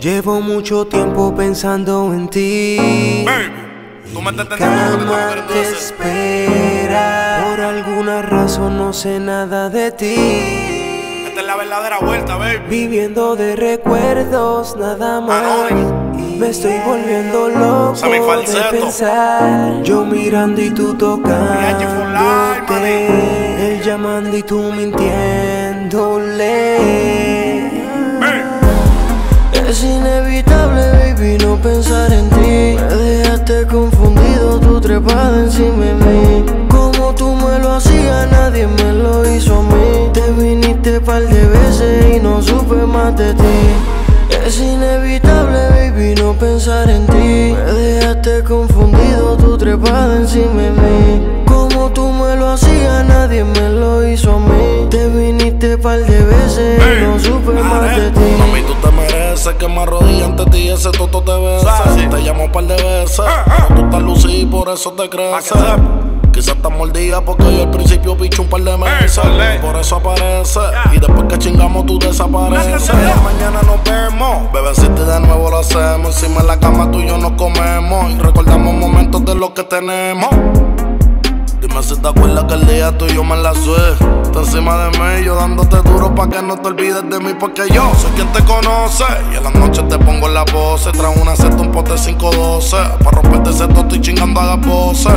Llevo mucho tiempo pensando en ti. Baby, tú me estás teniendo, te espera. Por alguna razón no sé nada de ti. Esta es la verdadera vuelta, baby. Viviendo de recuerdos nada más. Anonimus. Me estoy volviendo loco, Sammy Falsetto, de pensar. Yo mirando y tú tocándote, él llamando y tú mintiéndole. Es inevitable, baby, no pensar en ti. Me dejaste confundido, tú trepada encima de mí. Como tú me lo hacías, nadie me lo hizo a mí. Te viniste par de veces y no supe más de ti. Es inevitable, baby, no pensar en ti. Me dejaste confundido, tú trepada encima de mí. Como tú me lo hacías, nadie me lo hizo a mí. Te viniste par de veces y no supe más de ti. Mami, tú te mereces que me arrodille ante ti, ese toto te besa. Te llamo par de veces, no tú estás lucida y por eso te creces. Quizás estás mordida porque yo al principio picho un par de meses. Por eso aparece, y después que chingamos tú desapareces. Mañana nos vemos, bebecita, de nuevo lo hacemos. Encima en la cama tú y yo nos comemos y recordamos momentos de lo que tenemos. Dime si te acuerdas que el día tú y yo me la sué. Está encima de mí, yo dándote duro pa' que no te olvides de mí. Porque yo soy quien te conoce y en las noches te pongo en la pose. Tras una seta, un pote 512, pa' romperte ese toto y chingando a la pose.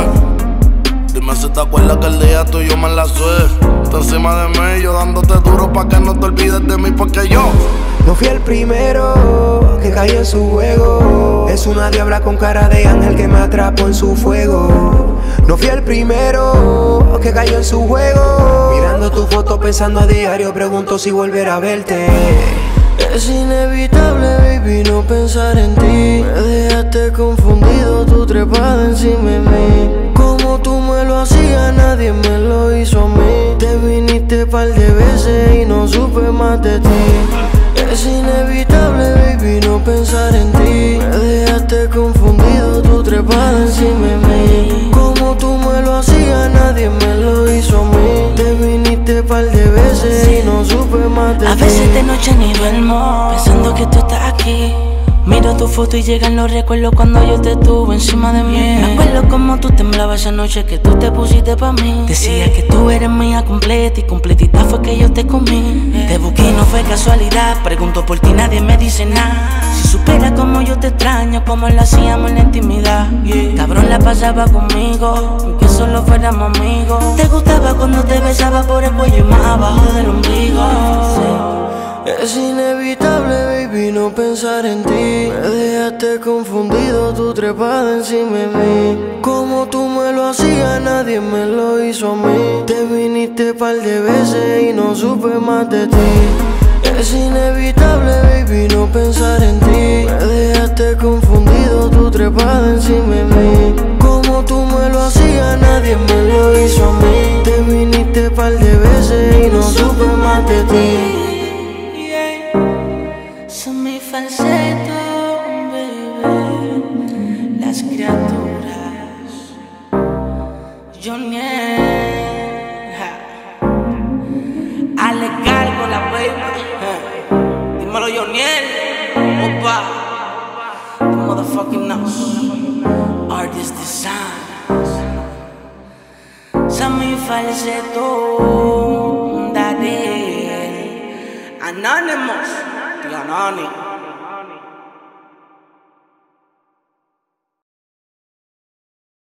Dime si te acuerdas que el día tú y yo me la sué. Está encima de mí, yo dándote duro pa' que no te olvides de mí. Porque yo no fui el primero que cayó en su juego. Es una diabla con cara de ángel que me atrapó en su fuego. No fui el primero que cayó en su juego. Mirando tu foto pensando a diario, pregunto si volver a verte. Es inevitable, baby, no pensar en ti. Me dejaste confundido, tú trepada encima de mí. Como tú me lo hacías, nadie me lo hizo a mí. Te viniste par de veces y no supe más de ti. Es inevitable, baby, no pensar en ti. Me dejaste confundido, tú trepada encima de mí. Como tú me lo hacías, nadie me lo hizo a mí. Te viniste par de veces y no supe más de ti. A veces de noche ni duermo, pensando que tú estás aquí. Miro tu foto y llegan los recuerdos cuando yo te tuve encima de mí. Me acuerdo como tú temblabas esa noche que tú te pusiste pa' mí. Decías que tú eres mía completa y completita fue que yo te comí. Te busqué y no fue casualidad, pregunto por ti, nadie me dice nada. Si supieras como yo te extraño, como lo hacíamos en la intimidad. Cabrón, la pasaba conmigo, aunque solo fuéramos amigos. Te gustaba cuando te besaba por el cuello y más abajo del ombligo. Es inevitable, baby, no pensar en ti. Me dejaste confundido, tú trepada encima de mí. Como tú me lo hacías, nadie me lo hizo a mí. Te viniste par de veces y no supe más de ti. Es inevitable, baby, no pensar en ti. Me dejaste confundido, tú trepada encima de mí. Como tú me lo hacías, nadie me lo hizo a mí. Te viniste par de veces y no supe más de ti. Sammy Falsetto, baby, las criaturas, Joniel, hazle cargo la baby, dímelo Joniel, opa, the motherfucking house, artist design, Sammy Falsetto, daddy, Anonymous. Anonymous.